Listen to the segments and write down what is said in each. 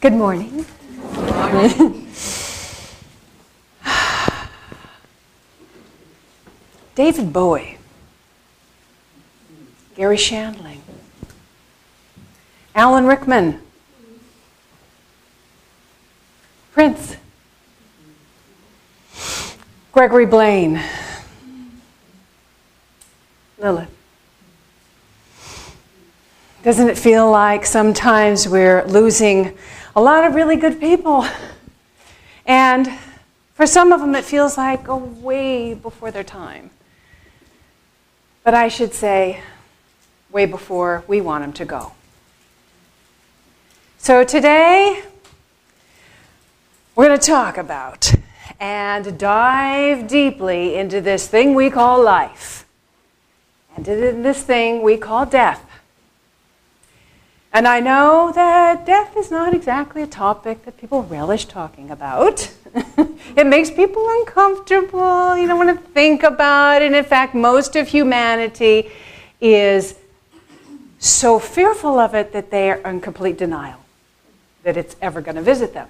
Good morning. Good morning. David Bowie, Gary Shandling, Alan Rickman, Prince, Gregory Blaine, Lilith. Doesn't it feel like sometimes we're losing a lot of really good people? And for some of them, it feels like way before their time. But I should say, way before we want them to go. So today, we're going to talk about and dive deeply into this thing we call life, and into this thing we call death. And I know that death is not exactly a topic that people relish talking about. It makes people uncomfortable. You don't want to think about it. And in fact, most of humanity is so fearful of it that they are in complete denial that it's ever going to visit them.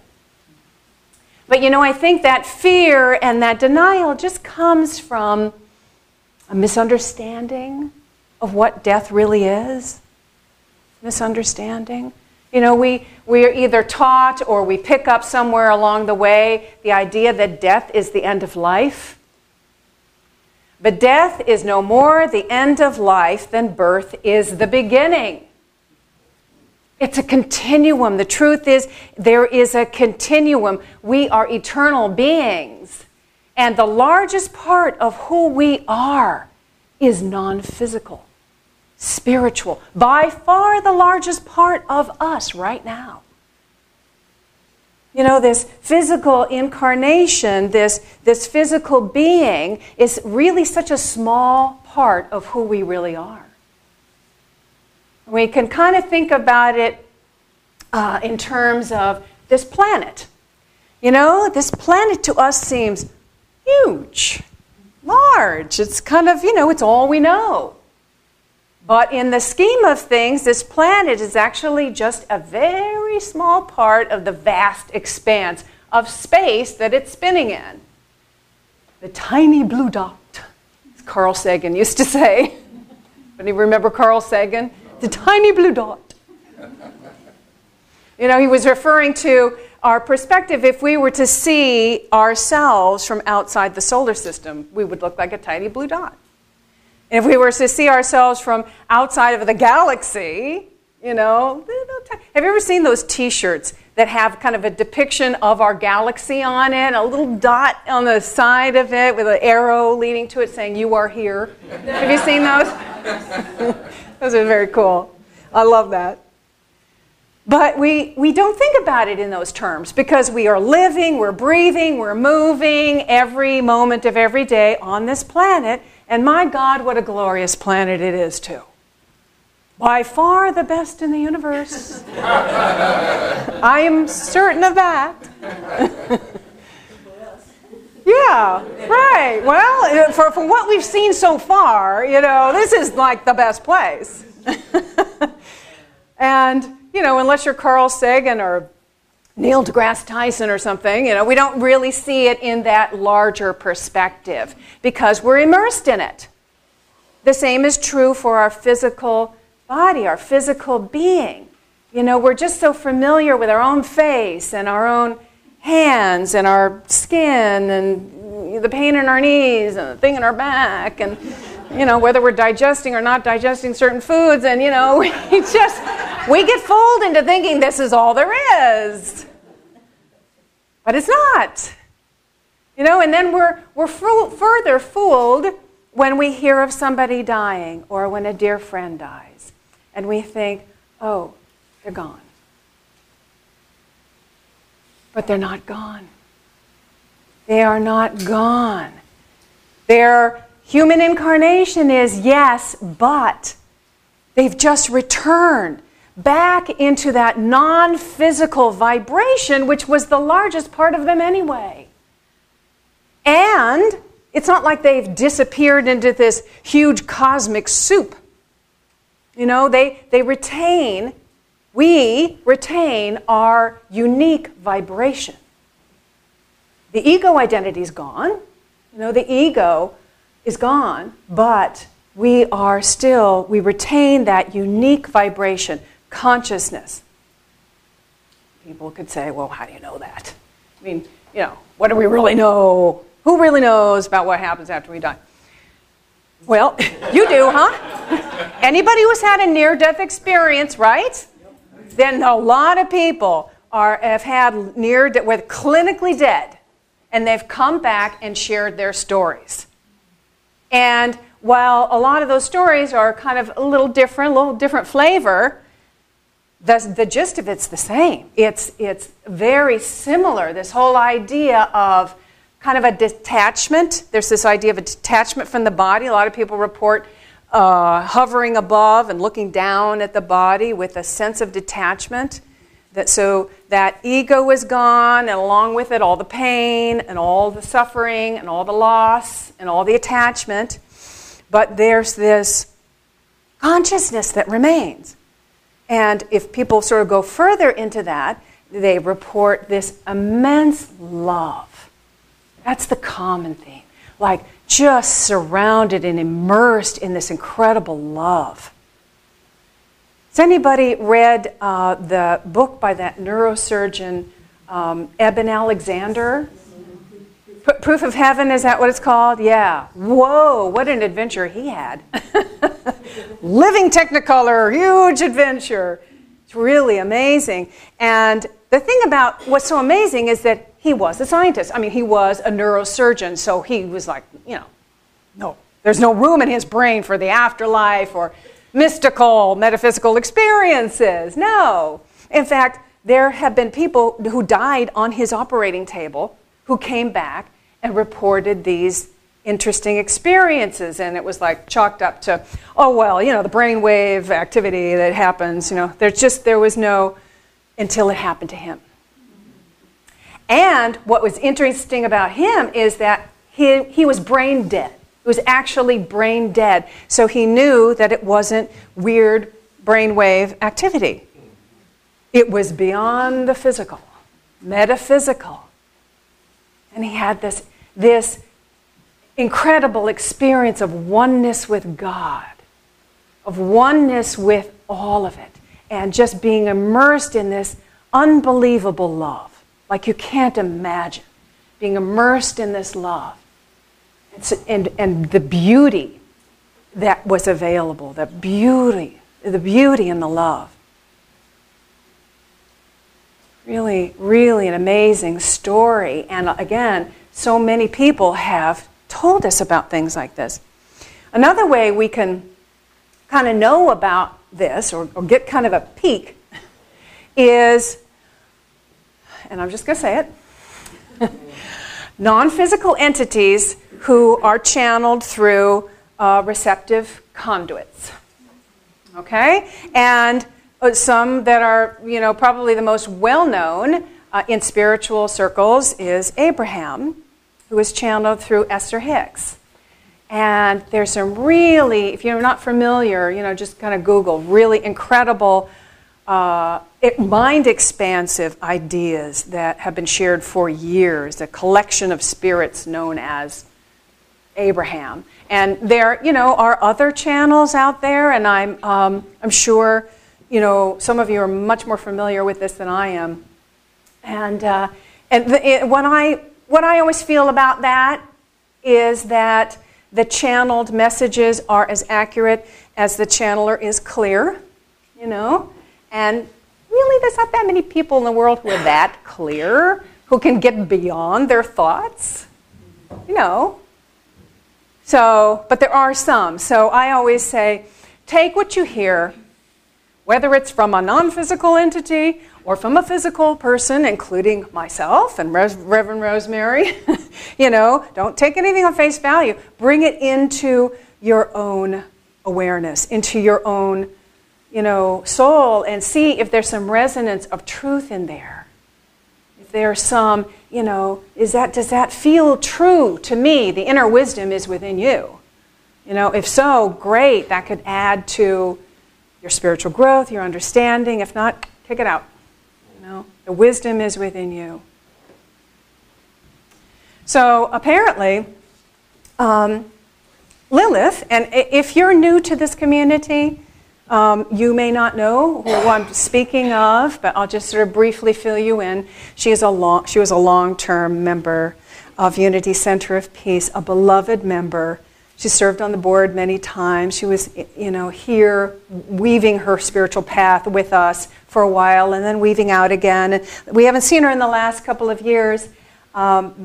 But you know, I think that fear and that denial just comes from a misunderstanding of what death really is. Misunderstanding. You know, we're either taught or we pick up somewhere along the way the idea that death is the end of life. But death is no more the end of life than birth is the beginning. It's a continuum. The truth is, there is a continuum. We are eternal beings. And the largest part of who we are is non-physical. Spiritual, by far the largest part of us right now. You know, this physical incarnation, this physical being is really such a small part of who we really are. We can kind of think about it in terms of this planet. You know, this planet to us seems huge, large. It's kind of, you know, it's all we know. But in the scheme of things, this planet is actually just a very small part of the vast expanse of space that it's spinning in. The tiny blue dot, as Carl Sagan used to say. Anybody remember Carl Sagan? The tiny blue dot. You know, he was referring to our perspective. If we were to see ourselves from outside the solar system, we would look like a tiny blue dot. If we were to see ourselves from outside of the galaxy, you know, have you ever seen those T-shirts that have kind of a depiction of our galaxy on it, a little dot on the side of it with an arrow leading to it saying, "You are here"? Have you seen those? Those are very cool. I love that. But we don't think about it in those terms because we are living, we're breathing, we're moving every moment of every day on this planet. And my God, what a glorious planet it is, too. By far the best in the universe. I am certain of that. Yeah, right. Well, from what we've seen so far, you know, this is like the best place. And, you know, unless you're Carl Sagan or Neil deGrasse Tyson or something, you know, we don't really see it in that larger perspective because we're immersed in it. The same is true for our physical body, our physical being. You know, we're just so familiar with our own face and our own hands and our skin and the pain in our knees and the thing in our back and, you know, whether we're digesting or not digesting certain foods. And, you know, we get fooled into thinking this is all there is. But it's not. You know, and then we're further fooled when we hear of somebody dying or when a dear friend dies. And we think, oh, they're gone. But they're not gone. They are not gone. Their human incarnation is, yes, but they've just returned back into that non-physical vibration, which was the largest part of them anyway. And it's not like they've disappeared into this huge cosmic soup. You know, they retain we retain our unique vibration. The ego identity is gone. You know, the ego is gone, but we are still, we retain that unique vibration, consciousness. People could say, well, how do you know that? I mean, you know, what do we really know? Who really knows about what happens after we die? Well, you do, huh? Anybody who's had a near-death experience, right? Then a lot of people have had near-death, were clinically dead, and they've come back and shared their stories. And while a lot of those stories are kind of a little different flavor, the gist of it's the same. It's very similar, this whole idea of kind of a detachment. There's this idea of a detachment from the body. A lot of people report hovering above and looking down at the body with a sense of detachment. So that ego is gone, and along with it all the pain and all the suffering and all the loss and all the attachment. But there's this consciousness that remains. And if people sort of go further into that, they report this immense love. That's the common theme. Like just surrounded and immersed in this incredible love. Has anybody read the book by that neurosurgeon, Eben Alexander? Proof of Heaven, is that what it's called? Yeah. Whoa, what an adventure he had. Living Technicolor, huge adventure. It's really amazing. And the thing about what's so amazing is that he was a scientist. I mean, he was a neurosurgeon, so he was like, you know, no, there's no room in his brain for the afterlife or mystical, metaphysical experiences. No. In fact, there have been people who died on his operating table who came back and reported these interesting experiences. And it was like chalked up to, oh, well, you know, the brainwave activity that happens, you know, there was no, until it happened to him. And what was interesting about him is that he was brain dead. He was actually brain dead. So he knew that it wasn't weird brainwave activity. It was beyond the physical, metaphysical. And he had this incredible experience of oneness with God, of oneness with all of it, and just being immersed in this unbelievable love. Like you can't imagine being immersed in this love and the beauty that was available, the beauty and the love. Really, really an amazing story. And again, so many people have told us about things like this. Another way we can kind of know about this or get kind of a peek is, and I'm just going to say it, non-physical entities who are channeled through receptive conduits. Okay? And some that are, you know, probably the most well-known in spiritual circles is Abraham, who is channeled through Esther Hicks. And there's some really, if you're not familiar, you know, just kind of Google, really incredible, mind-expansive ideas that have been shared for years, a collection of spirits known as Abraham. And there, you know, are other channels out there, and I'm sure, you know, some of you are much more familiar with this than I am. What I always feel about that is that the channeled messages are as accurate as the channeler is clear, you know. And really, there's not that many people in the world who are that clear, who can get beyond their thoughts, you know. So, but there are some. So I always say, take what you hear, whether it's from a non-physical entity or from a physical person, including myself and Reverend Rosemary, you know, don't take anything on face value. Bring it into your own awareness, into your own, you know, soul, and see if there's some resonance of truth in there. If there's some, you know, does that feel true to me? The inner wisdom is within you. You know, if so, great, that could add to your spiritual growth, your understanding. If not, kick it out. You know, the wisdom is within you. So apparently, Lilith, and if you're new to this community, you may not know who I'm speaking of, but I'll just sort of briefly fill you in. She was a long-term member of Unity Center of Peace, a beloved member. She served on the board many times. She was, you know, here weaving her spiritual path with us for a while and then weaving out again. And we haven't seen her in the last couple of years.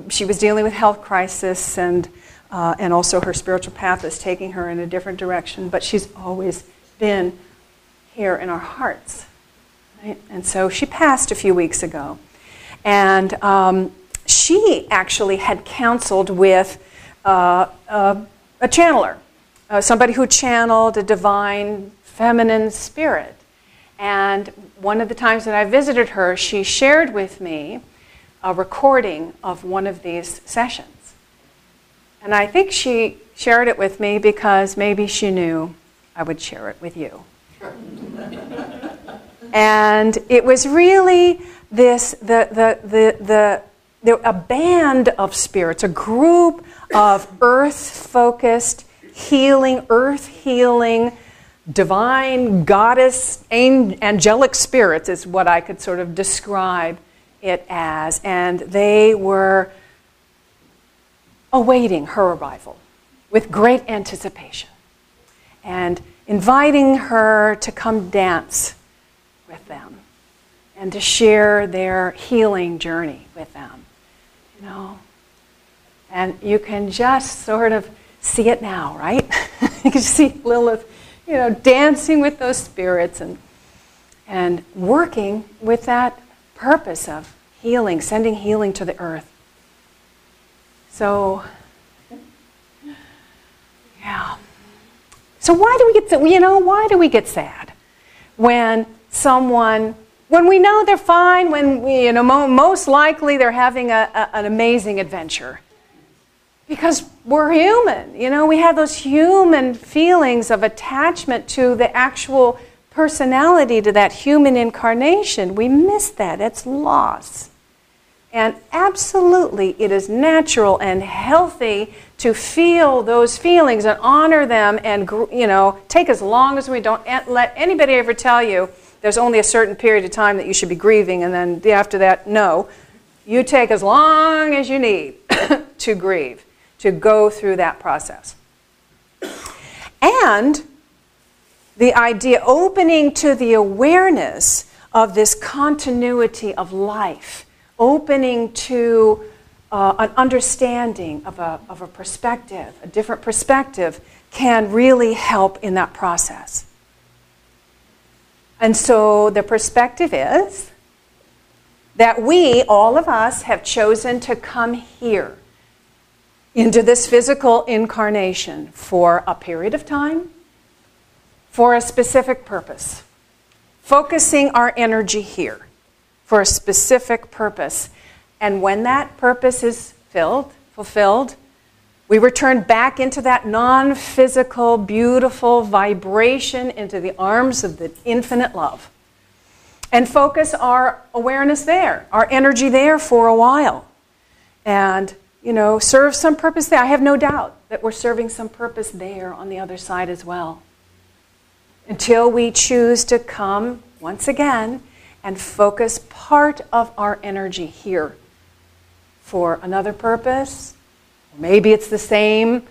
She was dealing with health crisis, and also her spiritual path is taking her in a different direction, but she's always been here in our hearts, right? And so she passed a few weeks ago, and she actually had counseled with a channeler, somebody who channeled a divine feminine spirit. And one of the times that I visited her, she shared with me a recording of one of these sessions, and I think she shared it with me because maybe she knew I would share it with you. And it was really this, a band of spirits, a group of earth-focused, healing, earth-healing, divine, goddess, angelic spirits is what I could sort of describe it as. And they were awaiting her arrival with great anticipation, and inviting her to come dance with them and to share their healing journey with them, you know. And you can just sort of see it now, right? You can see Lilith, you know, dancing with those spirits and working with that purpose of healing, sending healing to the earth. So, yeah. So why do we get, you know, why do we get sad when someone, when we know they're fine, when we, you know, most likely they're having an amazing adventure? Because we're human, you know, we have those human feelings of attachment to the actual personality, to that human incarnation. We miss that. That's loss. And absolutely, it is natural and healthy to feel those feelings and honor them, and, you know, take as long as we don't let anybody ever tell you there's only a certain period of time that you should be grieving, and then after that, no. You take as long as you need to grieve, to go through that process. And the idea, opening to the awareness of this continuity of life, opening to an understanding of a perspective, a different perspective, can really help in that process. And so the perspective is that we, all of us, have chosen to come here into this physical incarnation for a period of time, for a specific purpose, focusing our energy here for a specific purpose. And when that purpose is fulfilled, we return back into that non-physical, beautiful vibration, into the arms of the infinite love, and focus our awareness there, our energy there for a while, and, you know, serve some purpose there. I have no doubt that we're serving some purpose there on the other side as well, until we choose to come once again and focus part of our energy here for another purpose. Maybe it's the same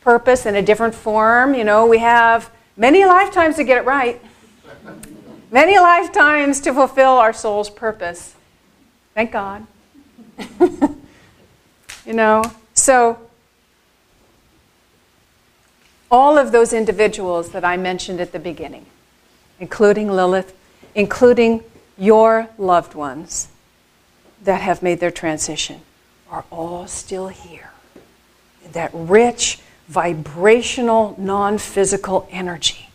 purpose in a different form. You know, we have many lifetimes to get it right. Many lifetimes to fulfill our soul's purpose. Thank God. You know, so all of those individuals that I mentioned at the beginning, including Lilith, including your loved ones that have made their transition, are all still here in that rich, vibrational, non-physical energy,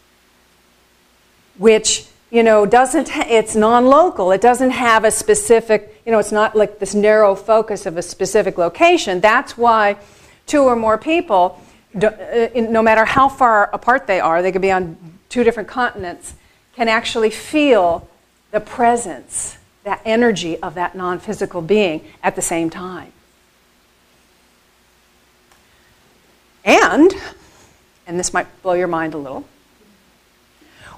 which, you know, it's non-local. It doesn't have a specific, you know, it's not like this narrow focus of a specific location. That's why two or more people, no matter how far apart they are, they could be on two different continents, can actually feel the presence, that energy of that non-physical being at the same time. And this might blow your mind a little,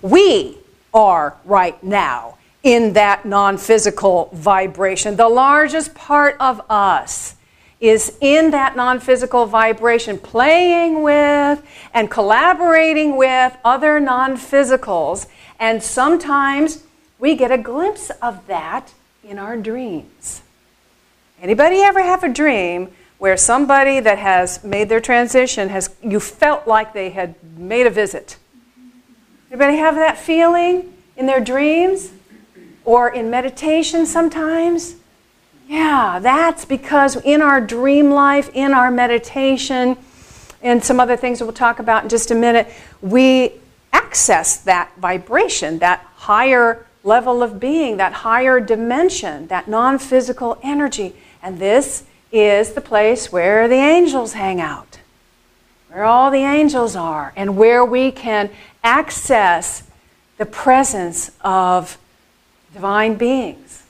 we are right now in that non-physical vibration. The largest part of us is in that non-physical vibration, playing with and collaborating with other non-physicals. And sometimes we get a glimpse of that in our dreams. Anybody ever have a dream where somebody that has made their transition, you felt like they had made a visit? Anybody have that feeling in their dreams or in meditation sometimes? Yeah, that's because in our dream life, in our meditation, and some other things that we'll talk about in just a minute, we access that vibration, that higher level of being, that higher dimension, that non-physical energy. And this is the place where the angels hang out, where all the angels are, and where we can access the presence of divine beings.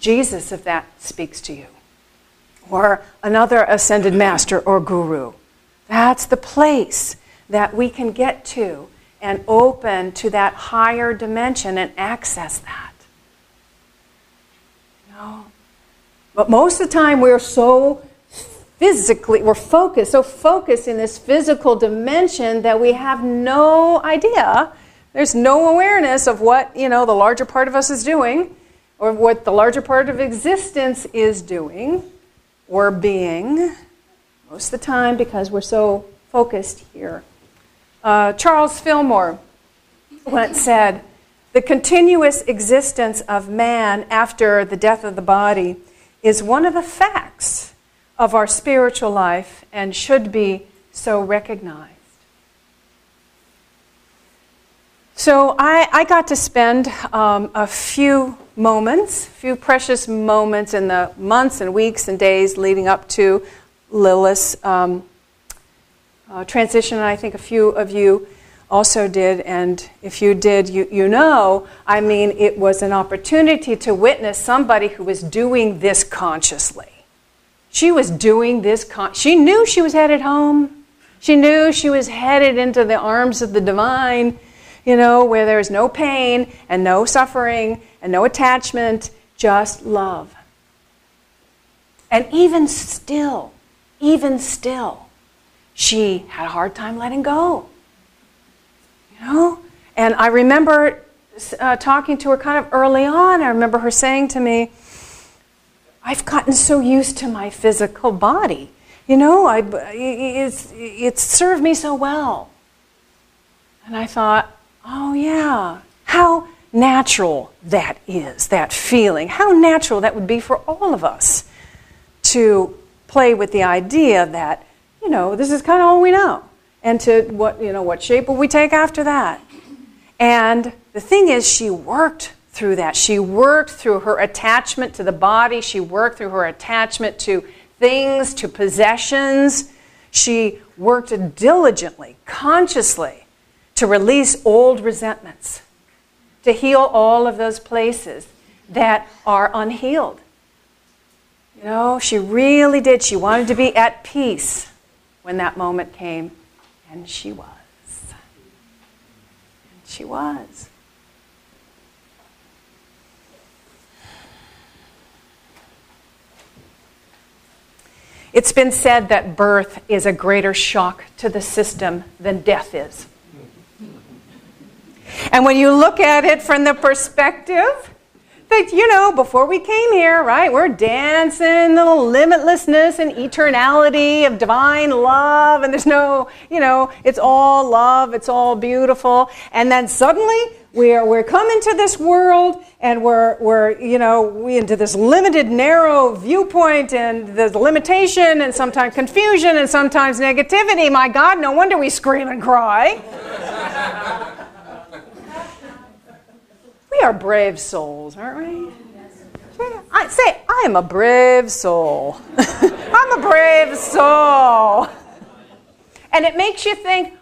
Jesus, if that speaks to you, or another ascended master or guru. That's the place that we can get to and open to that higher dimension and access that. You know? But most of the time we're so physically, we're so focused in this physical dimension that we have no idea. There's no awareness of what, the larger part of us is doing, or what the larger part of existence is doing or being, most of the time because we're so focused here. Charles Fillmore once said, "The continuous existence of man after the death of the body is one of the facts of our spiritual life and should be so recognized." So I got to spend a few precious moments in the months and weeks and days leading up to Lilith's transition, and I think a few of you also did, and if you did, you know, it was an opportunity to witness somebody who was doing this consciously. She was doing this, she knew she was headed home. She knew she was headed into the arms of the divine, where there is no pain and no suffering and no attachment, just love. And even still, she had a hard time letting go. And I remember talking to her kind of early on. I remember her saying to me, "I've gotten so used to my physical body. It's served me so well." And I thought, oh yeah, how natural that is, that feeling. How natural that would be for all of us to play with the idea that, this is kind of all we know. And to what shape will we take after that? And the thing is, she worked through that. She worked through her attachment to the body. She worked through her attachment to things, to possessions. She worked diligently, consciously, to release old resentments, to heal all of those places that are unhealed. She really did. She wanted to be at peace when that moment came. And she was. And she was. It's been said that birth is a greater shock to the system than death is. And when you look at it from the perspective that, before we came here, right, we're dancing the limitlessness and eternality of divine love, and there's no, it's all love, it's all beautiful. And then suddenly we're coming to this world, and we're into this limited, narrow viewpoint, and there's limitation, and sometimes confusion, and sometimes negativity. My God, no wonder we scream and cry. We are brave souls, aren't we? I say, I am a brave soul. I'm a brave soul. And it makes you think,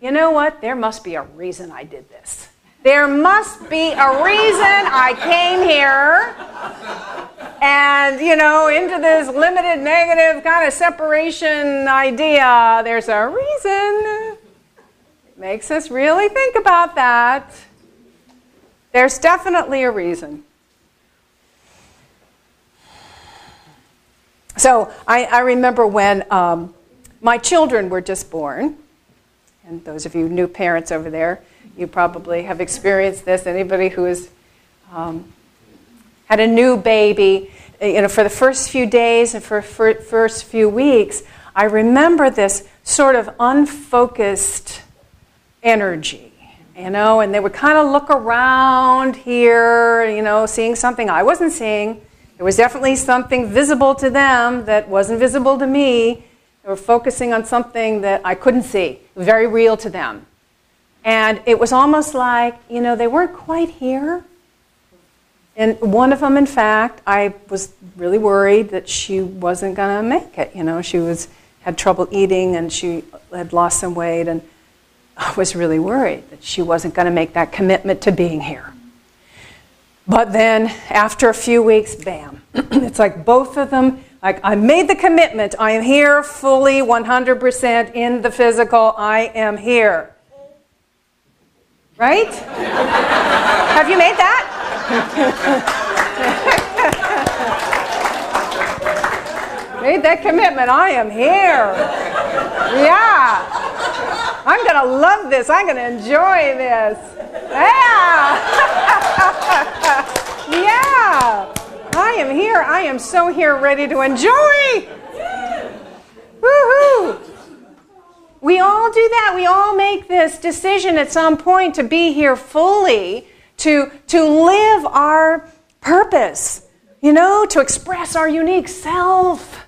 there must be a reason I did this. There must be a reason I came here and, you know, into this limited negative kind of separation idea. There's a reason. It makes us really think about that. There's definitely a reason. So I remember when my children were just born, and those of you new parents over there, you probably have experienced this. Anybody who has had a new baby, you know, for the first few days and for the first few weeks, I remember this sort of unfocused energy, you know, and they would kind of look around here, you know, seeing something I wasn't seeing. There was definitely something visible to them that wasn't visible to me. They were focusing on something that I couldn't see. It was very real to them. And it was almost like, you know, they weren't quite here. And one of them, in fact, I was really worried that she wasn't going to make it. You know, she had trouble eating and she had lost some weight. And I was really worried that she wasn't going to make that commitment to being here. But then after a few weeks, bam. It's like both of them, like, I made the commitment. I am here fully, 100% in the physical. I am here. Right? Have you made that? Made that commitment. I am here. Yeah. I'm going to love this. I'm going to enjoy this. Yeah. Yeah. I am here. I am so here, ready to enjoy. Woohoo. We all do that. We all make this decision at some point to be here fully, to live our purpose, you know, to express our unique self,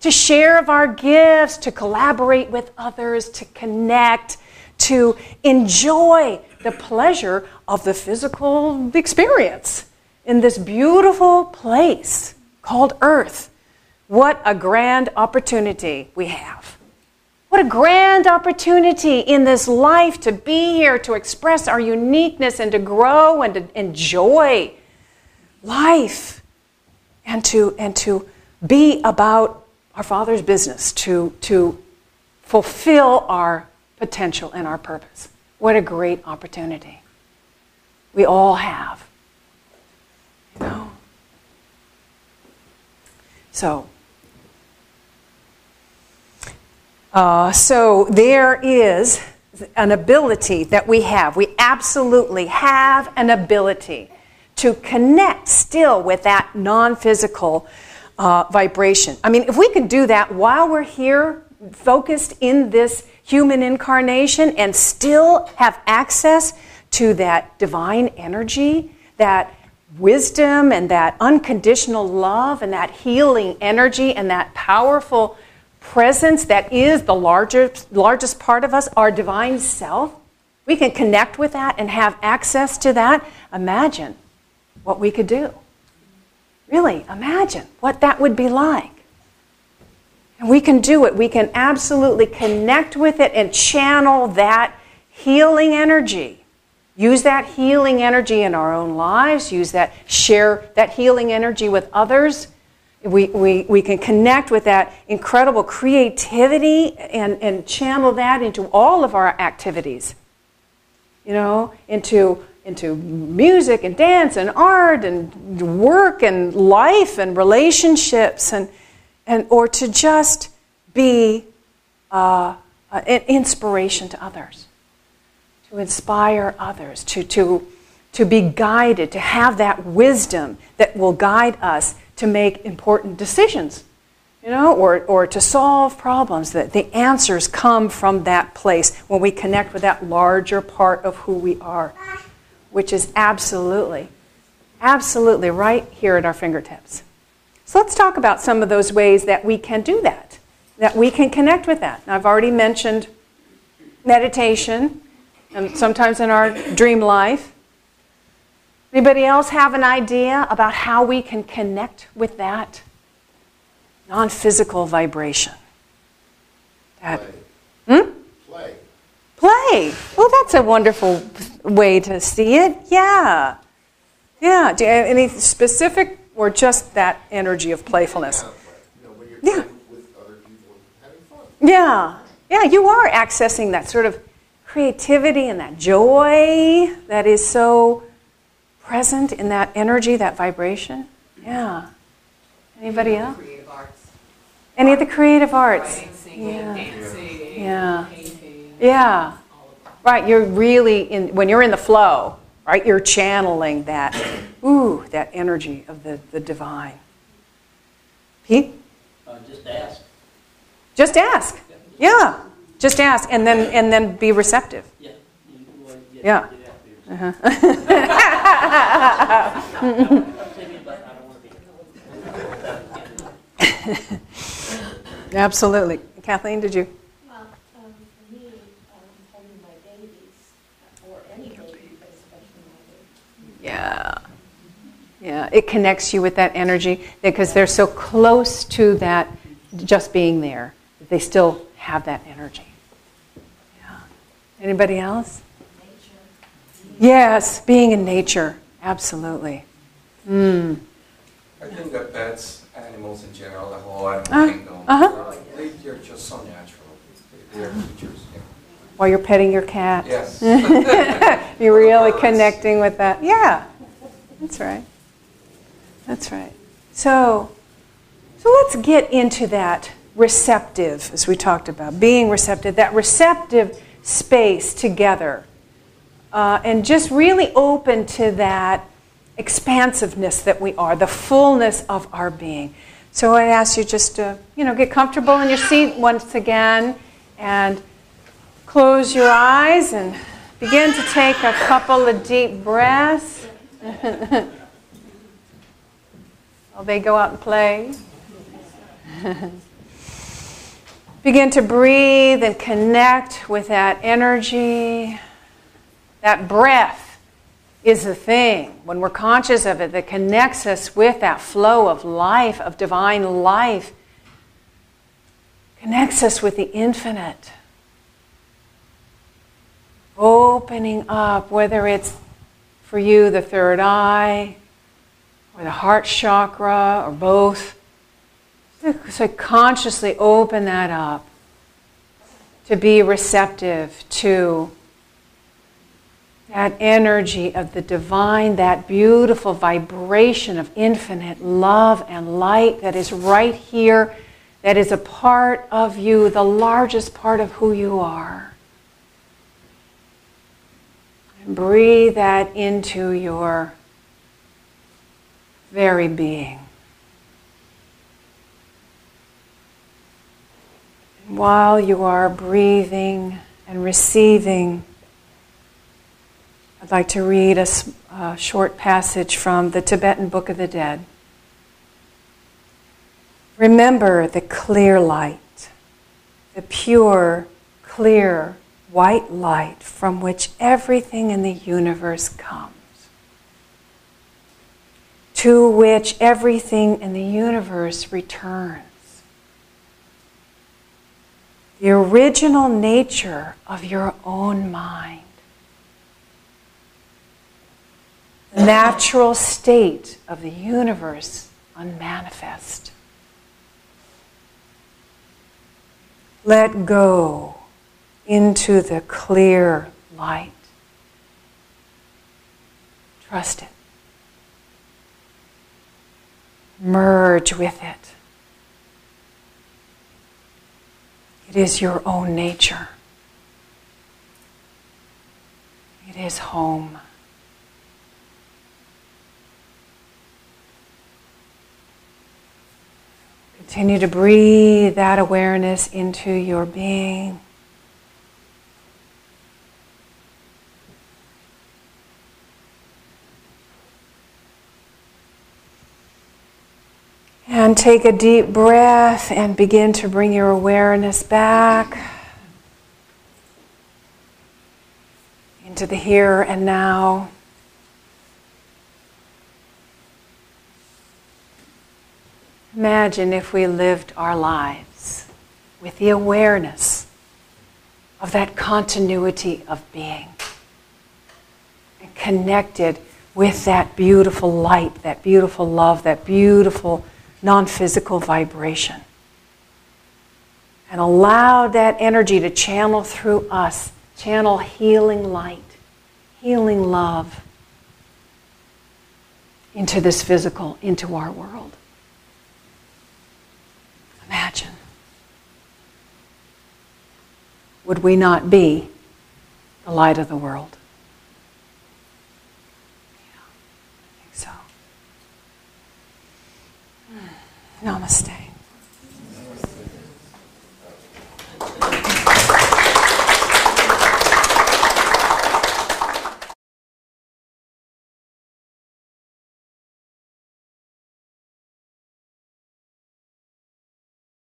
to share of our gifts, to collaborate with others, to connect, to enjoy the pleasure of the physical experience in this beautiful place called Earth. What a grand opportunity we have. What a grand opportunity in this life to be here, to express our uniqueness and to grow and to enjoy life and to be about our Father's business, to fulfill our potential and our purpose. What a great opportunity we all have, you know. So there is an ability that we have. We absolutely have an ability to connect still with that non-physical vibration. I mean, if we can do that while we're here, focused in this human incarnation, and still have access to that divine energy, that wisdom and that unconditional love and that healing energy and that powerful presence that is the largest part of us, our divine self, we can connect with that and have access to that. Imagine what we could do. Really, imagine what that would be like. And we can do it. We can absolutely connect with it and channel that healing energy. Use that healing energy in our own lives. Share that healing energy with others. We can connect with that incredible creativity and channel that into all of our activities, you know, into music and dance and art and work and life and relationships and or to just be an inspiration to others, to inspire others, to be guided, to have that wisdom that will guide us to make important decisions, you know, or to solve problems. That the answers come from that place when we connect with that larger part of who we are, which is absolutely, absolutely right here at our fingertips. So let's talk about some of those ways that we can do that, that we can connect with that. Now, I've already mentioned meditation, and sometimes in our dream life. Anybody else have an idea about how we can connect with that non-physical vibration? Play. Play. Well, that's a wonderful way to see it? Yeah. Yeah. Do you have any specific or just that energy of playfulness? Yeah. Yeah. Yeah, you are accessing that sort of creativity and that joy that is so present in that energy, that vibration. Yeah. Anybody else? Any of the creative arts? Yeah. Dancing, yeah. Painting. Yeah. Right, you're really, when you're in the flow, right, you're channeling that, ooh, that energy of the divine. Pete? Just ask. Just ask. Yeah. Just ask and then be receptive. Yeah. Yeah. Uh-huh. Absolutely. Kathleen, did you? Well, for me, holding my babies, or any baby, but especially my baby. Yeah. Yeah, it connects you with that energy because they're so close to that, just being there. They still have that energy. Yeah. Anybody else? Nature. Yes, being in nature. Absolutely. Mm. I think that pets, animals in general, the whole animal kingdom, they're just so natural. They're creatures. Yeah. While you're petting your cat. Yes. You're really connecting with that. Yeah. That's right. That's right. So let's get into that receptive, as we talked about, being receptive, that receptive space together. And just really open to that expansiveness that we are, the fullness of our being. So I ask you just to, get comfortable in your seat once again and close your eyes and begin to take a couple of deep breaths. While they go out and play. Begin to breathe and connect with that energy. That breath is the thing, when we're conscious of it, that connects us with that flow of life, of divine life. Connects us with the infinite. Opening up, whether it's for you the third eye, or the heart chakra, or both. So consciously open that up to be receptive to that energy of the divine, that beautiful vibration of infinite love and light that is right here, that is a part of you, the largest part of who you are. And breathe that into your very being. While you are breathing and receiving, I'd like to read a short passage from the Tibetan Book of the Dead. Remember the clear light, the pure, clear, white light from which everything in the universe comes, to which everything in the universe returns. The original nature of your own mind. The natural state of the universe unmanifest. Let go into the clear light. Trust it. Merge with it. It is your own nature. It is home. Continue to breathe that awareness into your being. And take a deep breath and begin to bring your awareness back into the here and now. Imagine if we lived our lives with the awareness of that continuity of being. and connected with that beautiful light, that beautiful love, that beautiful non-physical vibration. And allow that energy to channel through us, channel healing light, healing love into this physical, into our world. Imagine. Would we not be the light of the world? Yeah, I think so. Namaste.